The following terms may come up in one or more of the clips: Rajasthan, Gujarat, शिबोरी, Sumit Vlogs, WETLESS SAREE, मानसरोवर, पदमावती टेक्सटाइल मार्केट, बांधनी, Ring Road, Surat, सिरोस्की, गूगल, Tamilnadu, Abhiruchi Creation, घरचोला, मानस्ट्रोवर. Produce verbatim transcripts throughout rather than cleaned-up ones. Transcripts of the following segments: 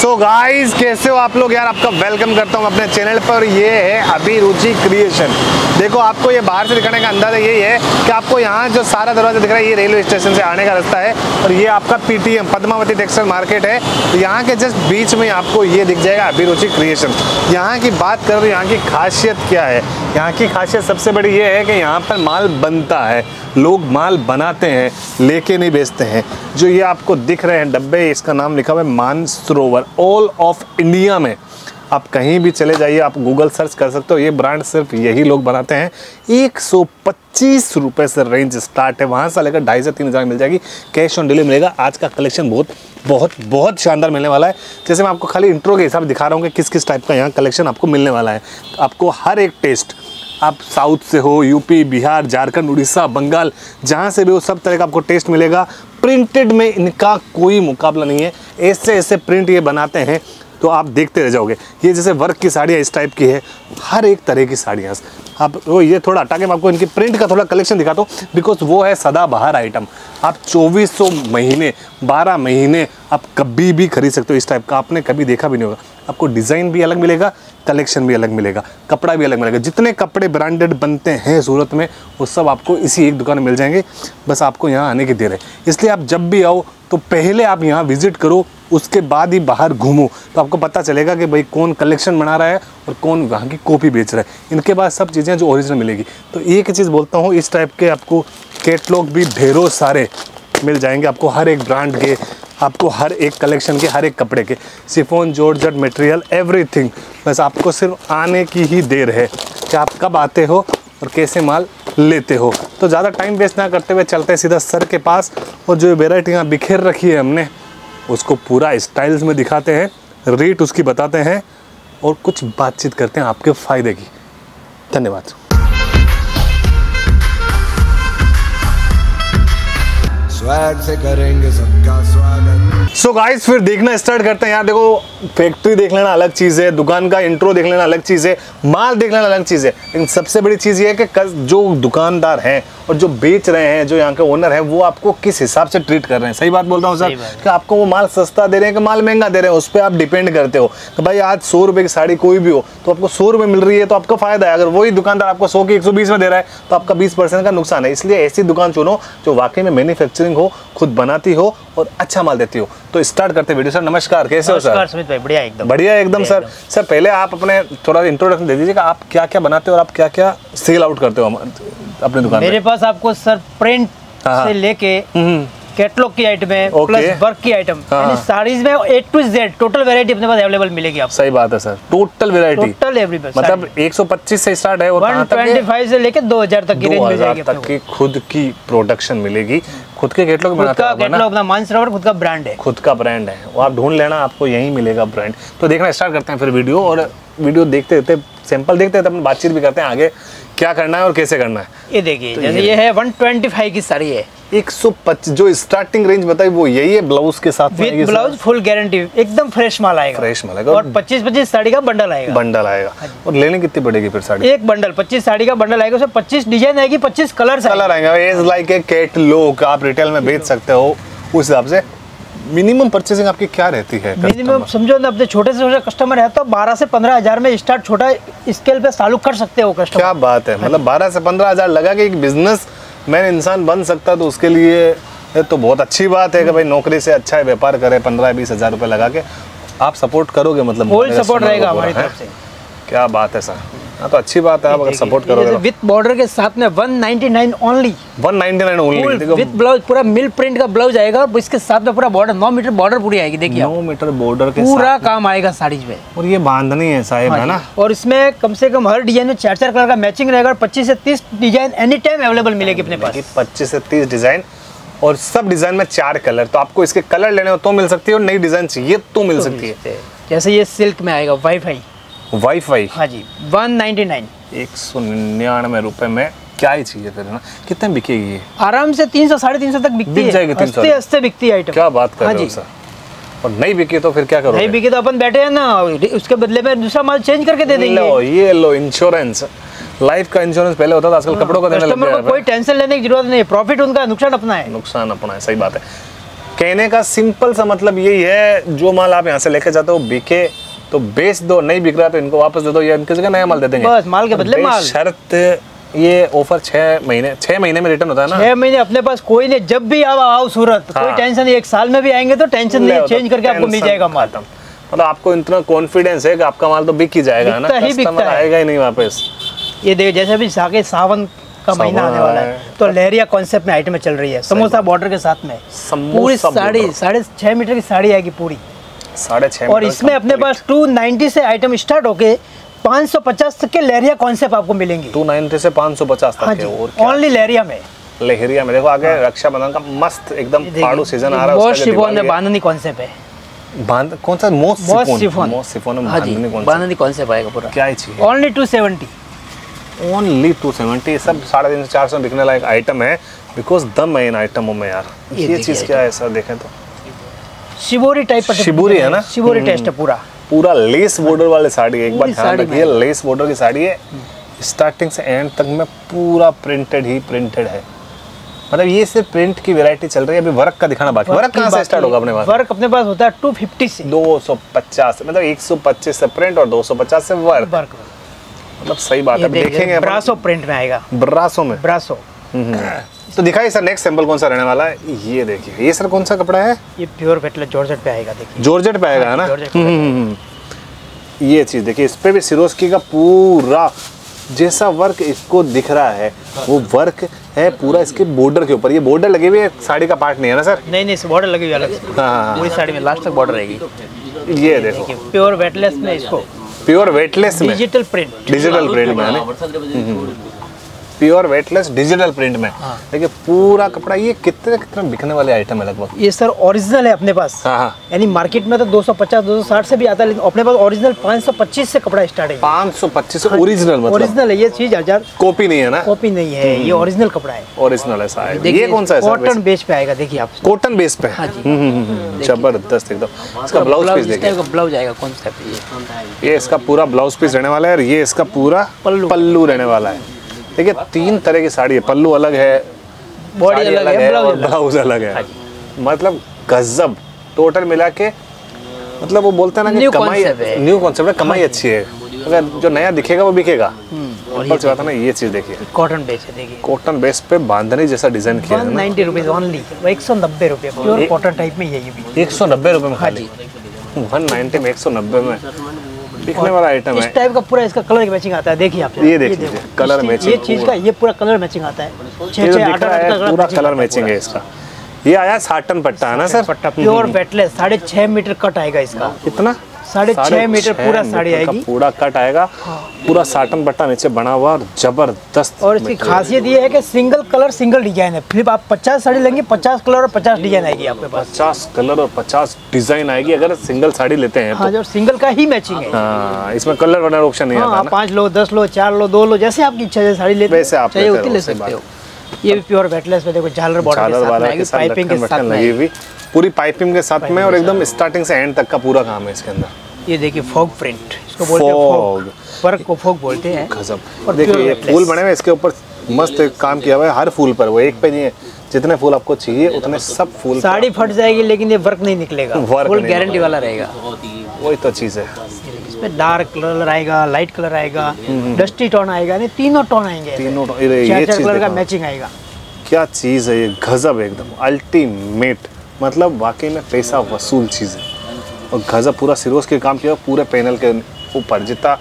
So guys कैसे हो आप लोग यार, आपका वेलकम करता हूँ अपने चैनल पर। ये है अभिरुचि क्रिएशन। देखो आपको ये बाहर से दिखाने का अंदाजा यही है कि आपको यहाँ जो सारा दरवाजा दिख रहा है ये रेलवे स्टेशन से आने का रास्ता है और ये आपका पीटीएम पदमावती टेक्सटाइल मार्केट है। तो यहाँ के जस्ट बीच में आपको ये दिख जाएगा अभिरुचि क्रिएशन। यहाँ की बात करें तो यहाँ की खासियत क्या है, यहाँ की खासियत सबसे बड़ी ये है कि यहाँ पर माल बनता है, लोग माल बनाते हैं, लेके नहीं बेचते हैं। जो ये आपको दिख रहे हैं डब्बे, इसका नाम लिखा हुआ है मानस्ट्रोवर। ऑल ऑफ इंडिया में आप कहीं भी चले जाइए, आप गूगल सर्च कर सकते हो, ये ब्रांड सिर्फ यही लोग बनाते हैं। एक सौ पच्चीस रुपये से रेंज स्टार्ट है, वहाँ से लेकर ढाई से तीन हज़ार मिल जाएगी। कैश ऑन डिलीवरी मिलेगा। आज का कलेक्शन बहुत बहुत बहुत शानदार मिलने वाला है। जैसे मैं आपको खाली इंट्रो के हिसाब दिखा रहा हूँ कि किस किस टाइप का यहाँ कलेक्शन आपको मिलने वाला है। आपको हर एक टेस्ट, आप साउथ से हो, यूपी, बिहार, झारखंड, उड़ीसा, बंगाल, जहाँ से भी हो, सब तरह का आपको टेस्ट मिलेगा। प्रिंटेड में इनका कोई मुकाबला नहीं है। ऐसे ऐसे प्रिंट ये बनाते हैं तो आप देखते रह जाओगे। ये जैसे वर्क की साड़ियाँ इस टाइप की है, हर एक तरह की साड़ियाँ। आप वो ये थोड़ा हटा के मैं आपको इनकी प्रिंट का थोड़ा कलेक्शन दिखाता हूँ, बिकॉज वो है सदाबहार आइटम। आप चौबीस सौ महीने बारह महीने आप कभी भी खरीद सकते हो। इस टाइप का आपने कभी देखा भी नहीं होगा। आपको डिज़ाइन भी अलग मिलेगा, कलेक्शन भी अलग मिलेगा, कपड़ा भी अलग मिलेगा। जितने कपड़े ब्रांडेड बनते हैं सूरत में वो सब आपको इसी एक दुकान में मिल जाएंगे। बस आपको यहाँ आने की देर है, इसलिए आप जब भी आओ तो पहले आप यहाँ विज़िट करो, उसके बाद ही बाहर घूमो, तो आपको पता चलेगा कि भाई कौन कलेक्शन बना रहा है और कौन वहाँ की कॉपी बेच रहा है। इनके पास सब चीज़ें जो ओरिजिनल मिलेगी। तो एक चीज़ बोलता हूँ, इस टाइप के आपको कैटलॉग भी ढेरों सारे मिल जाएंगे। आपको हर एक ब्रांड के, आपको हर एक कलेक्शन के, हर एक कपड़े के, शिफॉन, जॉर्जेट मटेरियल, एवरीथिंग। बस आपको सिर्फ आने की ही देर है कि आप कब आते हो और कैसे माल लेते हो। तो ज़्यादा टाइम वेस्ट ना करते हुए चलते हैं सीधा सर के पास, और जो वेराइटियाँ बिखेर रखी है हमने उसको पूरा स्टाइल्स में दिखाते हैं, रेट उसकी बताते हैं और कुछ बातचीत करते हैं आपके फ़ायदे की। धन्यवाद। स्वागत से करेंगे सबका स्वागत। सो गाइस फिर देखना स्टार्ट करते हैं। यहाँ देखो फैक्ट्री देख लेना अलग चीज़ है, दुकान का इंट्रो देख लेना अलग चीज़ है, माल देख लेना अलग चीज़ है, लेकिन सबसे बड़ी चीज़ ये है कि जो दुकानदार हैं और जो बेच रहे हैं, जो यहाँ के ओनर हैं, वो आपको किस हिसाब से ट्रीट कर रहे हैं। सही बात बोल रहा हूँ सर कि आपको वो माल सस्ता दे रहे हैं कि माल महंगा दे रहे हैं, उस पर आप डिपेंड करते हो। कि भाई आज सौ रुपये की साड़ी कोई भी हो तो आपको सौ रुपये मिल रही है तो आपका फ़ायदा है। अगर वही दुकानदार आपको सौ की एक सौ बीस में दे रहा है तो आपका बीस परसेंट का नुकसान है। इसलिए ऐसी दुकान चुनो जो वाकई में मैन्युफैक्चरिंग हो, खुद बनाती हो और अच्छा माल देती हो। तो स्टार्ट करते वीडियो। सर नमस्कार, कैसे हो सर? सुमित भाई बढ़िया एकदम, बढ़िया एकदम सर। सर पहले आप अपने थोड़ा इंट्रोडक्शन दे दीजिएगा, आप क्या क्या बनाते हो और आप क्या क्या सेल आउट करते हो अपने दुकान में? मेरे पास आपको सर प्रिंट से लेके कैटलॉग की आइटम है, प्लस वर्क की आइटम, यानी साड़ीज में A to Z total variety अपने पास अवेलेबल मिलेगी आपको। सही बात है sir, total variety, total everywhere. मतलब एक सौ पच्चीस से स्टार्ट है और एक सौ पच्चीस से लेके दो हज़ार तक की रेंज मिल जाएगी आपको। की खुद की प्रोडक्शन मिलेगी, खुद के कैटलॉग बनाता है, खुद का कैटलॉग अपना मानस्ट्रोवर खुद का ब्रांड है, खुद का ब्रांड है। वो आप ढूंढ लेना, आपको यही मिलेगा ब्रांड। तो देखना स्टार्ट करते हैं फिर वीडियो, और वीडियो देखते देखते सैंपल देखते हैं, बातचीत भी करते हैं आगे क्या करना है और कैसे करना है। ये देखिए तो जैसे ये है एक सौ पच्चीस की साड़ी है, एक सौ पच्चीस जो स्टार्टिंग रेंज बताई वो यही है। ब्लाउज के साथ विद ब्लाउज फुल गारंटी, एकदम फ्रेश माल आएगा, फ्रेश माल आएगा। और पच्चीस पच्चीस साड़ी का बंडल आएगा, बंडल आएगा। और लेने कितनी पड़ेगी फिर साड़ी? एक बंडल पच्चीस साड़ी का बंडल आएगा, उसमें पच्चीस डिजाइन आएगी, पच्चीस कलर कलर आएगा। एज लाइक ए कैटलॉग आप रिटेल में बेच सकते हो। उस हिसाब से मिनिमम परचेसिंग आपकी क्या रहती है? मिनिमम समझो ना, अपने छोटे से छोटे कस्टमर है तो बारह से पंद्रह हजार में स्टार्ट, छोटा स्केल पे चालू कर सकते हो कस्टमर। क्या बात है, मतलब बारह से पंद्रह हजार लगा के एक बिजनेस मैन इंसान बन सकता, तो उसके लिए तो बहुत अच्छी बात है कि भाई नौकरी से अच्छा है व्यापार करे। पंद्रह बीस हजार रुपये लगा के आप सपोर्ट करोगे, मतलब फुल सपोर्ट रहेगा हमारी तरफ से। क्या बात है सर, हाँ तो अच्छी बात है। आप अगर सपोर्ट करोगे विद बॉर्डर के साथ में एक सौ निन्यानवे ओनली, एक सौ निन्यानवे ओनली विद ब्लाउज, पूरा मिल प्रिंट का ब्लाउज आएगा और इसके साथ में पूरा बॉर्डर नौ मीटर बॉर्डर पूरी आएगी। देखिए नौ मीटर बॉर्डर के साथ पूरा काम आएगा साड़ी में। और ये बांधनी है साहब, है ना? और इसमें कम से कम हर डिजाइन में चार चार कलर का मैचिंग रहेगा और पच्चीस से तीस डिजाइन एनी टाइम अवेलेबल मिलेगी अपने पास। पच्चीस से तीस डिजाइन और सब डिजाइन में चार कलर, तो आपको इसके कलर लेने हो तो मिल सकती है और नई डिजाइन चाहिए तो मिल सकती है। जैसे ये सिल्क में आएगा वाईफाई, वाईफाई हाँ जी एक सौ निन्यानवे, एक सौ निन्यानवे रुपए में क्या ही चाहिए तेरे ना। कितने बिकेगी ये? आराम से तीन सौ साढ़े तीन सौ तक बिकती है, जाएगी तीन सौ अस्ते बिकती है आइटम। क्या बात कर रहे हो सर? और नहीं बिके तो फिर क्या करोगे? नहीं बिके तो अपन बैठे हैं ना, उसके बदले में दूसरा माल चेंज करके दे देंगे। लो ये लो इंश्योरेंस, लाइफ का इंश्योरेंस पहले होता था, आजकल कपड़ों का देने लग गया है। कस्टमर को कोई टेंशन लेने की जरूरत नहीं है, प्रॉफिट उनका, नुकसान अपना है, नुकसान अपना है। सही बात है। कहने का सिंपल सा मतलब यही है, जो माल आप यहाँ से लेके जाते हो बिके तो बेच दो, नहीं बिक रहा तो इनको वापस दे दो या इनके जगह नया माल दे देंगे बस, माल के बदले माल। शर्त ये ऑफर छह महीने छह महीने में रिटर्न होता है ना, छह महीने अपने पास कोई नहीं। जब भी आप आओ सूरत, हाँ। कोई टेंशन नहीं, एक साल में भी आएंगे तो टेंशन नहीं, चेंज करके आपको मिल जाएगा माल। मतलब आपको इतना कॉन्फिडेंस है कि आपका माल तो बिक ही जाएगा ना, कस्टमर आएगा ही नहीं वापस। ये देखो जैसे अभी आगे सावन का महीना आने वाला है तो लहरिया कॉन्सेप्ट में आइटम चल रही है, समोसा बॉर्डर के साथ में पूरी साड़ी साढ़े छह मीटर की साड़ी आएगी पूरी साढ़े छः, और इसमें अपने पास दो सौ नब्बे से आइटम स्टार्ट होके पाँच सौ पचास तक के लहरिया कॉन्सेप्ट आपको मिलेंगे। दो सौ नब्बे से पाँच सौ पचास तक के और ओनली लहरिया में लहरिया में देखो आगे रक्षाबंधन का मस्त एकदम फाड़ू सीजन आ रहा है, मोस्ट शिफॉन में बांधनी कॉन्सेप्ट है, बांध कौन सा मोस्ट शिफॉन मोस्ट शिफॉन में बांधनी कॉन्सेप्ट बांधनी कॉन्सेप्ट आएगा पूरा, क्या चीज ओनली दो सौ सत्तर ओनली दो सौ सत्तर। सब साढ़े तीन सौ चार सौ बिकने लायक आइटम है बिकॉज द मेन आइटमों में यार ये चीज क्या है सर देखें तो शिबोरी टाइप पर शिबोरी है ना, शिबोरी टेस्ट है पूरा पूरा लेस बॉर्डर वाले साड़ी है। एक बार ध्यान रखिए लेस बॉर्डर की साड़ी है, स्टार्टिंग से एंड तक में पूरा प्रिंटेड ही प्रिंटेड है। मतलब ये सिर्फ प्रिंट की वैरायटी चल रही है, अभी वर्क का दिखाना बाकी। वर्क कहाँ से स्टार्ट होगा अपने पास? वर्क अपने पास होता है दो सौ पचास से दो सौ पचास, मतलब एक सौ पच्चीस से प्रिंट और दो सौ पचास से वर्क। मतलब सही बात है, देखेंगे ब्रासो प्रिंट में आएगा, ब्रासो में ब्रासो। तो दिखाइए सर नेक्स्ट सैंपल कौन सा रहने वाला है। ये देखिए ये सर कौन सा कपड़ा है? ये प्योर वेटलेट जॉर्जेट पे आएगा, देखिए जॉर्जेट पे आएगा है ना। हम्म ये चीज़ देखिए, इस पे भी सिरोस्की का पूरा जैसा वर्क इसको दिख रहा है वो वर्क है पूरा इसके बॉर्डर के ऊपर। ये बॉर्डर लगी हुई है, साड़ी का पार्ट नहीं है ना सर? नहीं नहीं, बॉर्डर लगी हुई अलग से पूरी साड़ी में, लास्ट तक बॉर्डर रहेगी। ये देखो प्योर वेटलेस में, इसको प्योर वेटलेस में डिजिटल प्रिंट डिजिटल प्रिंट में प्योर वेटलेस डिजिटल प्रिंट में। हाँ। देखिए पूरा कपड़ा। ये कितने कितने बिकने वाले आइटम है लगभग? ये सर ओरिजिनल है अपने पास, यानी मार्केट में तो दो सौ पचास दो सौ साठ से भी आता है, लेकिन अपने पास ओरिजिनल पाँच सौ पच्चीस से कपड़ा स्टार्ट है। पाँच सौ पच्चीस ओरिजिनल, मतलब ओरिजिनल है ये चीज, हजार कॉपी नहीं है ना, कॉपी नहीं है, ये ओरिजिनल कपड़ा है, ओरिजिनल है साहब। ये कौन सा है? कॉटन बेस पे आएगा, देखिए आप कॉटन बेस पे। जबरदस्त एकदम। इसका ब्लाउज पीस देखिए, ब्लाउज आएगा कौन सा? ये इसका पूरा ब्लाउज पीस रहने वाला है और ये इसका पूरा पल्लू रहने वाला है। देखिए तीन तरह की साड़ी है, पल्लू अलग है, बॉडी अलग, अलग है, ब्लाउज अलग है, मतलब गजब। टोटल मिला के मतलब वो बोलते हैं ना कि कमाई न्यू कॉन्सेप्ट है, कमाई अच्छी है, अगर जो नया दिखेगा वो बिकेगा। और बात है ना, ये चीज देखिए कॉटन बेस है, देखिए कॉटन बेस पे बांधनी जैसा डिजाइन किया है। नाइन्टी रुपीज ओनली, एक सौ नब्बे रुपये प्योर कॉटन टाइप में, यही एक सौ नब्बे रुपये में खाली, वन नाइन्टी में, एक सौ नब्बे में बिकने वाला आइटम है। इस टाइप का पूरा इसका कलर मैचिंग आता है, देखिए आप ये देखिए कलर मैचिंग, ये चीज का ये पूरा कलर मैचिंग आता है, पूरा कलर मैचिंग है इसका। ये आया साटन पट्टा है ना सर? पट्टा प्योर वेटलेस, साढ़े छह मीटर कट आएगा इसका। कितना? साढ़े छह मीटर पूरा साड़ी आएगी, पूरा कट आएगा, पूरा साटन पट्टा नीचे बना हुआ और जबरदस्त। और इसकी खासियत ये है कि सिंगल कलर सिंगल डिजाइन है, फिर आप पचास साड़ी लेंगे पचास कलर और पचास डिजाइन आएगी आपके पास, पचास कलर और पचास डिजाइन आएगी अगर सिंगल साड़ी लेते हैं। हाँ, तो सिंगल का ही मैचिंग है। हाँ, इसमें कलर वाला ऑप्शन नहीं है, पाँच लो, दस लो, चार लो, दो लो, जैसे आपकी इच्छा है साड़ी लेते हैं। ये भी प्योर वेटलेस में देखो, झालर बॉर्डर के साथ पाइपिंग के साथ लगी हुई, पूरी पाइपिंग के साथ में और एकदम स्टार्टिंग से एंड तक का पूरा काम है इसके अंदर। ये देखिए फॉग प्रिंट, इसको बोलते हैं फॉग, वर्क को फॉग बोलते हैं। गजब। और देखिए ये फूल बने हुए इसके ऊपर, मस्त काम किया हुआ है हर फूल पर, वो एक पे नहीं है, जितने फूल आपको चाहिए उतने सब फूल। साड़ी फट जाएगी लेकिन ये वर्क नहीं निकलेगा, फुल गारंटी वाला रहेगा। वही तो चीज़ है, इसमें डार्क कलर आएगा, लाइट कलर आएगा, डस्टी टोन आएगा, यानी तीनों टोन आएंगे, तीनों कलर का मैचिंग आएगा। क्या चीज़ है ये, गजब एकदम अल्टीमेट, मतलब वाकई में पैसा वसूल चीज़ है। और गजब पूरा सिरोस के काम किया पूरे पैनल के ऊपर, जितना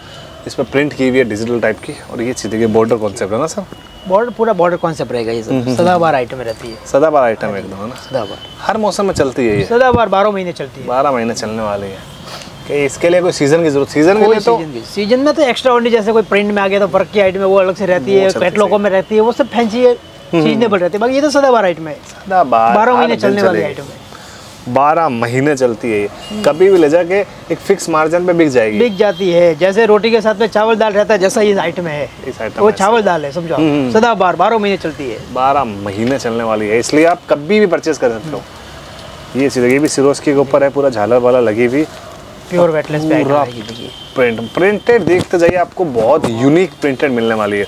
इस पर प्रिंट की हुई है डिजिटल टाइप की। और ये चीज़ देखिए बॉर्डर कॉन्सेप्ट है ना सर, बॉर्डर पूरा बॉर्डर कॉन्सेप्ट रहेगा। ये सब सदाबहार आइटम रहती है, सदाबहार आइटम एकदम है ना, सदाबहार हर मौसम में चलती है, ये सदाबहार बारह महीने चलती है, बारह महीने चलने वाली है। कि इसके लिए कोई सीजन की जरूरत, सीजन में तो सीजन में तो एक्स्ट्रा ऑर्डिनरी, जैसे कोई प्रिंट में आ गया तो वर्क की आइटम वो अलग से रहती है, कैटलॉगों में रहती है, वो सब फैंसी है, सीजनेबल रहती है। बाकी ये तो सदाबहार आइटम है, सदाबहार बारह महीने चलने वाली आइटम है, बारह महीने चलती है ये, कभी भी ले जाके एक फिक्स मार्जिन पे बिक जाएगी, बिक जाती है। जैसे रोटी के साथ में चावल दाल रहता है, जैसा ये आइटम है, इस आइटम वो चावल दाल है, समझो सदाबहार बारह महीने चलती है, बारह महीने चलने वाली है, इसलिए आप कभी भी परचेज कर सकते हो। ये सीधे भी सिरोस्की के ऊपर है, पूरा झालर वाला लगी हुई, प्योर वेटलेस पे आएगा। प्रिंट प्रिंटेड देखते जाइए, आपको बहुत यूनिक प्रिंटेड मिलने वाली है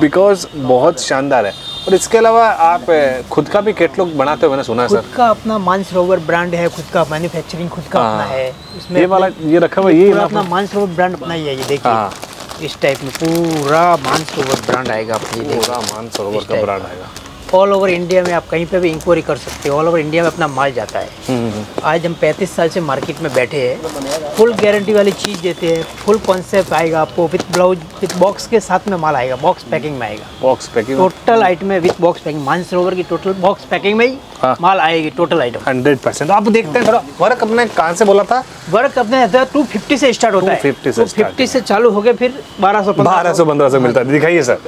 बिकॉज बहुत शानदार है। और इसके अलावा आप खुद का भी कैटलॉग बनाते हो, मैंने सुना है सर। खुद का अपना मानस्ट्रोवर ब्रांड है, खुद का मैन्युफैक्चरिंग खुद का अपना है। इसमें ये वाला ये रखा हुआ ये अपना मानस्ट्रोवर ब्रांड अपना ही है। ये देखिए इस टाइप में पूरा मानस्ट्रोवर ब्रांड आएगा आपको, पूरा मानस्ट्रोवर का ब्रांड आएगा। ऑल ओवर इंडिया में आप कहीं पे भी इंक्वायरी कर सकते हो, ऑल ओवर इंडिया में अपना माल जाता है। आज हम पैंतीस साल से मार्केट में बैठे हैं, फुल गारंटी वाली चीज़ देते हैं, फुल कॉन्सेप्ट आएगा आपको विथ ब्लाउज विथ बॉक्स के साथ में माल आएगा, बॉक्स पैकिंग में आएगा, बॉक्स पैकिंग टोटल आइटम है विथ बॉक्स पैकिंग। मानसरोवर की टोटल बॉक्स पैकिंग में ही माल आएगी टोटल आइटम हंड्रेड परसेंट। आप देखते हैं वर्क अपने कहाँ से बोला था, वर्क अपने टू फिफ्टी से स्टार्ट होता है, फिफ्टी से चालू हो गए फिर बारह सौ बारह सौ पंद्रह सौ मिलता है। दिखाइए सर,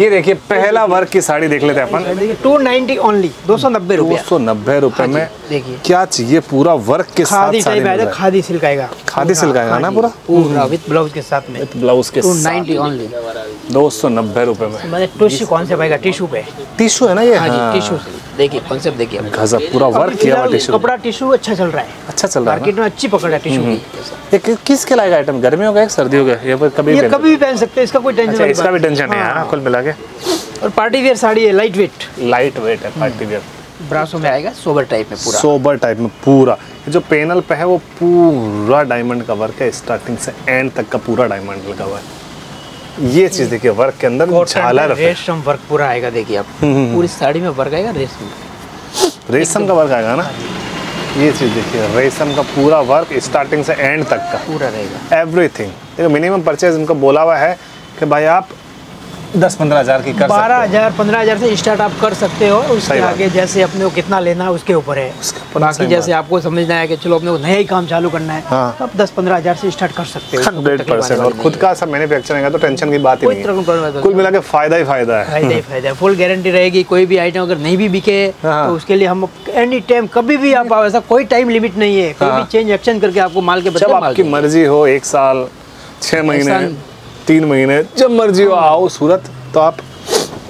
ये देखिए पहला वर्क की साड़ी देख लेते हैं अपन, टू नाइन्टी ओनली, दो सौ नब्बे रुपए, दो सौ नब्बे रुपए में देखिए क्या चाहिए, पूरा वर्क के साथ साड़ी मिल जाएगा, खादी सिल्क आएगा, खादी सिल्क आएगा ना पूरा पूरा विद ब्लाउज के साथ में, ब्लाउज के साथ, टू नाइन्टी ओनली, दो सौ नब्बे रुपए में। मतलब टिश्यू कॉन्सेप्ट आएगा, टिश्यू पे टिश्यू है ना ये, टिश्यू देखिए कॉन्सेप्ट देखिए गजब, पूरा वर्क किया हुआ टिश्यू, कपड़ा टिश्यू अच्छा चल रहा है, अच्छा चल रहा है मार्केट में, अच्छी पकड़ है टिश्यू की। किस के लायक आइटम, गर्मी होगा सर्दी होगा, ये कभी कभी भी पहन सकते हैं, इसका कोई टेंशन नहीं, इसका भी टेंशन नहीं है ना। कुल मिला के और पार्टी वेयर साड़ी है, लाइट वेट, लाइट वेट है पार्टी वेयर, ब्रासो में आएगा, सोबर टाइप में पूरा, सोबर टाइप में पूरा। जो पैनल पे है वो पूरा डायमंड का वर्क है, स्टार्टिंग से एंड तक का पूरा डायमंड लगा हुआ है। ये चीज देखिए वर्क के अंदर झालर रेशम वर्क पूरा आएगा, देखिए आप पूरी साड़ी में वर्क आएगा, रेशम रेशम का वर्क आएगा ना। ये चीज देखिए रेशम का पूरा वर्क स्टार्टिंग से एंड तक का पूरा रहेगा, एवरीथिंग। देखो मिनिमम परचेज उनका बोला हुआ है कि भाई आप दस पंद्रह हजार की कर, बारह हजार पंद्रह हजार से स्टार्ट आप कर सकते हो, उसके आगे जैसे अपने को कितना लेना है उसके ऊपर है। बाकी जैसे आपको समझना है कि चलो अपने को नया ही काम चालू करना है, हाँ। तो आप दस पंद्रह हजार से स्टार्ट कर सकते हो हंड्रेड परसेंट, और खुद का सब मैन्युफैक्चरिंग है तो टेंशन की बात ही नहीं। कुल मिला के फायदा ही फायदा है, फायदा ही फायदा है, फुल गारंटी रहेगी। कोई भी आइटम अगर नहीं भी बिके तो उसके लिए हम एनी टाइम कभी भी आप, ऐसा कोई टाइम लिमिट नहीं है, कोई भी चेंज एक्शन करके आपको माल के बदले आपकी मर्जी हो, एक साल, छह महीने, तीन महीने, जब मर्जी हो आओ सूरत तो आप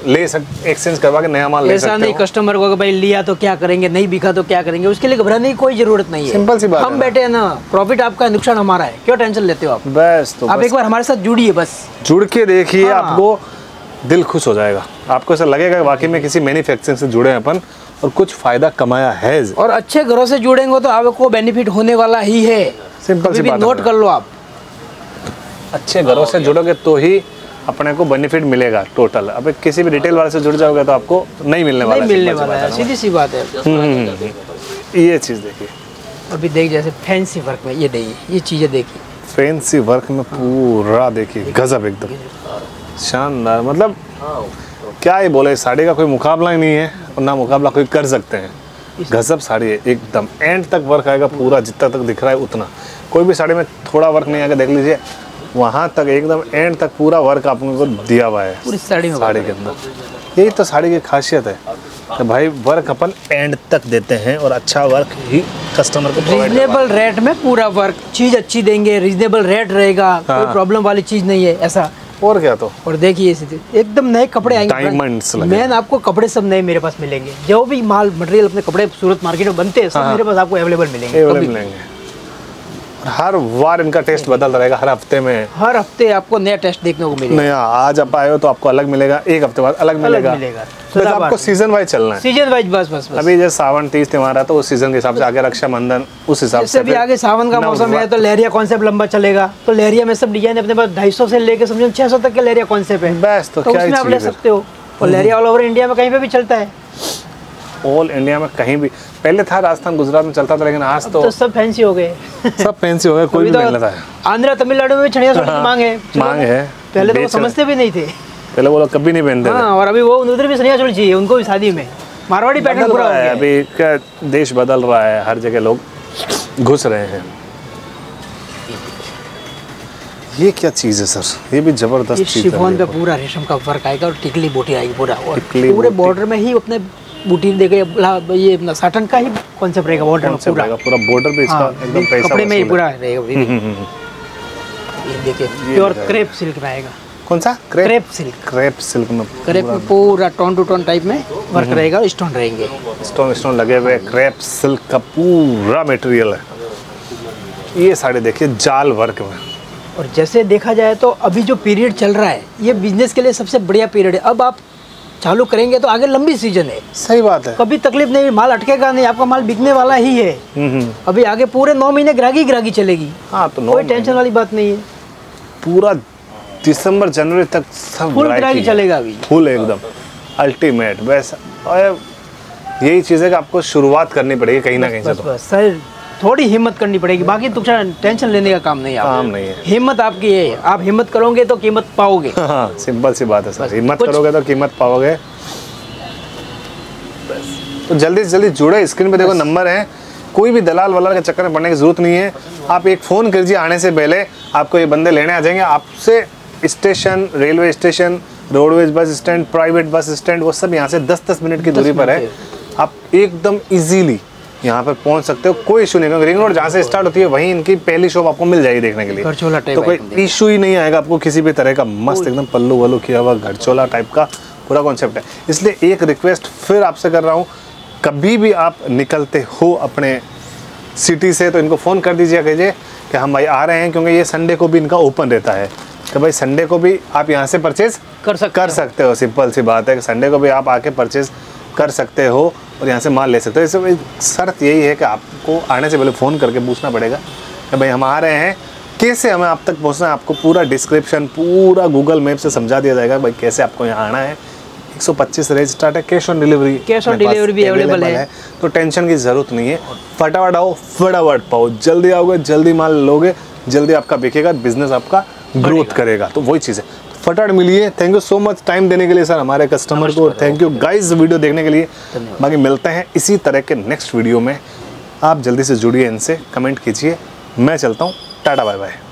ले सकते, एक्सचेंज करवा के नया माल ले सकते हो। ऐसा नहीं कस्टमर को भाई लिया तो क्या करेंगे, नहीं बिका तो क्या करेंगे, उसके लिए घबराने की कोई जरूरत नहीं है, सिंपल सी बात। हम बैठे हैं ना, प्रॉफिट आपका नुकसान हमारा है, क्यों टेंशन लेते हो आप। बस तो आप एक बार हमारे साथ जुड़िए, बस जुड़ के देखिए, आपको दिल खुश हो जाएगा, आपको ऐसा लगेगा वाकई में किसी मैन्युफैक्चरिंग से जुड़े हैं अपन और कुछ फायदा कमाया है। और अच्छे घरों से जुड़ेंगे तो आपको बेनिफिट होने वाला ही है, सिंपल सी बात, नोट कर लो आप। अच्छे घरों से जुड़ोगे तो ही अपने को बेनिफिट मिलेगा टोटल। अब किसी भी रिटेल वाले से जुड़ जाओगे तो आपको नहीं मिलने वाला, नहीं मिलने वाला है, सीधी सी बात है। ये चीज़ देखिए अभी देख, जैसे फैंसी वर्क में ये देखिए, ये चीज़ें देखिए फैंसी वर्क में पूरा देखिए, गजब एकदम शानदार। मतलब क्या ही बोले, साड़ी का कोई मुकाबला ही नहीं है और ना मुकाबला कोई कर सकते हैं, गजब साड़ी है एकदम, एंड तक वर्क आएगा पूरा, जितना तक दिख रहा है उतना, कोई भी साड़ी में थोड़ा वर्क नहीं आएगा, देख लीजिए वहाँ तक एकदम एंड तक पूरा वर्क आपने को दिया हुआ है पूरी साड़ी, साड़ी के अंदर। यही तो साड़ी की खासियत है तो भाई वर्क अपन एंड तक देते हैं और अच्छा वर्क ही कस्टमर को, रीजनेबल रेट में पूरा वर्क, चीज़ अच्छी देंगे, रीजनेबल रेट रहेगा, हाँ। कोई प्रॉब्लम वाली चीज़ नहीं है ऐसा, और क्या। तो और देखिए एकदम नए कपड़े आएंगे, डायमंड्स लगे मैन, आपको कपड़े सब नए मेरे पास मिलेंगे, जो भी माल मटेरियल अपने कपड़े सूरत मार्केट में बनते हैं सब मेरे पास आपको अवेलेबल मिलेंगे। हर बार इनका टेस्ट बदलता रहेगा, हर हफ्ते में, हर हफ्ते आपको नया टेस्ट देखने को मिलेगा, नया। आज आप आए हो तो आपको अलग मिलेगा, एक हफ्ते बाद अलग मिलेगा, अलग मिलेगा। तो आपको सीजन वाइज चलना है, सीजन वाइज बस बस, बस। अभी जैसे सावन तीज त्यौहार आता है तो उस सीजन के हिसाब से, आगे रक्षाबंधन उस हिसाब से, भी आगे सावन का मौसम है तो लहरिया कॉन्सेप्ट लंबा चलेगा, तो लहरिया में सब डिजाइन अपने पास ढाई सौ से लेकर समझो छह सौ तक के लहरिया कॉन्सेप्ट है, बेस्ट। तो आप ले सकते हो, और लहरिया ऑल ओवर इंडिया में कहीं पे भी चलता है, ऑल इंडिया में कहीं भी। पहले था राजस्थान गुजरात में चलता था, लेकिन आज तो, तो सब फैंसी हो गए सब फैंसी हो गए, कोई भी मिल रहा है। आंध्र तमिलनाडु में चनिया चोली की मांग है, मांग है, पहले तो वो समझते भी नहीं थे, पहले वो लोग कभी नहीं पहनते, हाँ, और अभी वो उधर भी चनिया चोली चाहिए उनको भी शादी में, मारवाड़ी पैटर्न पूरा है। अभी क्या देश बदल रहा है, हर जगह लोग घुस रहे हैं। ये क्या चीज़ है सर, ये भी जबरदस्त चीज़ है, शिफॉन पे पूरा रेशम का वर्क आएगा और टिकली बूटी आएगी पूरा, और पूरे बॉर्डर में ही अपने बूटी देखे, ये साटन का ही कॉन्सेप्ट रहेगा, बॉर्डर पूरा पूरा बॉर्डर पे इसका एकदम पैसा कपड़े में ही पूरा रहेगा। ये देखिए प्योर क्रेप सिल्क में आएगा, कौन सा क्रेप सिल्क, क्रेप सिल्क में, क्रेप में पूरा टोन टू टोन टाइप में वर्क रहेगा, स्टोन रहेंगे, स्टोन स्टोन लगे हुए क्रेप सिल्क का पूरा मटेरियल है। ये साड़ी देखिए जाल वर्क में, और जैसे देखा जाए तो अभी जो पीरियड चल रहा है ये बिजनेस के लिए सबसे बढ़िया पीरियड है। अब आप चालू करेंगे तो आगे लंबी सीजन है। सही बात है, कभी तकलीफ नहीं, माल अटकेगा नहीं, आपका माल बिकने वाला ही है। अभी आगे पूरे नौ महीने ग्राहकी ग्राहकी चलेगी। हाँ, तो कोई टेंशन वाली बात नहीं है, पूरा दिसंबर जनवरी तक सब फुल ग्राहकी चलेगा। अभी फुल एकदम अल्टीमेट वैसा, और यही चीज़ है कि आपको शुरुआत करनी पड़ेगी कहीं ना कहीं से। तो सर थोड़ी हिम्मत करनी पड़ेगी, बाकी तो टेंशन लेने का काम नहीं है। काम नहीं है, हिम्मत आपकी है, आप हिम्मत करोगे तो कीमत पाओगे। हाँ, सिंपल सी बात है सर, हिम्मत करोगे तो कीमत पाओगे। तो जल्दी से जल्दी जुड़े, स्क्रीन पे देखो नंबर है, कोई भी दलाल वाला के चक्कर में पड़ने की जरूरत नहीं है। आप एक फ़ोन कीजिए, आने से पहले आपको ये बंदे लेने आ जाएंगे, आपसे station, railway station, roadways bus stand, private bus stand, वो सब यहाँ से दस दस मिनट की दूरी पर है। आप एकदम इजीली यहाँ पर पहुँच सकते हो, कोई इशू नहीं। रिंग रोड जहाँ से स्टार्ट होती है वहीं इनकी पहली शॉप आपको मिल जाएगी देखने के लिए, तो कोई इशू ही नहीं आएगा आपको किसी भी तरह का। मस्त एकदम पल्लू वल्लू किया हुआ घरचोला टाइप का पूरा कॉन्सेप्ट है। इसलिए एक रिक्वेस्ट फिर आपसे कर रहा हूँ, कभी भी आप निकलते हो अपने सिटी से तो इनको फ़ोन कर दीजिए, कहिए कि हम भाई आ रहे हैं, क्योंकि ये संडे को भी इनका ओपन रहता है। कि भाई संडे को भी आप यहाँ से परचेज़ कर सकते कर सकते हो। सिंपल सी बात है कि संडे को भी आप आके परचेज़ कर सकते हो और यहाँ से माल ले सकते हो। इसमें शर्त यही है कि आपको आने से पहले फ़ोन करके पूछना पड़ेगा कि भाई हम आ रहे हैं, कैसे हमें आप तक पहुँचना है। आपको पूरा डिस्क्रिप्शन, पूरा गूगल मैप से समझा दिया जाएगा भाई कैसे आपको यहाँ आना है। एक सौ पच्चीस रेट स्टार्ट है, cash on delivery cash on delivery भी अवेलेबल है, तो टेंशन की ज़रूरत नहीं है। फटाफट आओ, फटाफट पाओ, जल्दी आओगे जल्दी माल लोगे, जल्दी आपका बिकेगा, बिजनेस आपका ग्रोथ करेगा। तो वही चीज़ है, फटाफट मिलिए। Thank you so much time देने के लिए सर हमारे कस्टमर को, और थैंक यू गाइस वीडियो देखने के लिए। बाकी मिलते हैं इसी तरह के नेक्स्ट वीडियो में, आप जल्दी से जुड़िए इनसे, कमेंट कीजिए। मैं चलता हूँ, टाटा बाय बाय।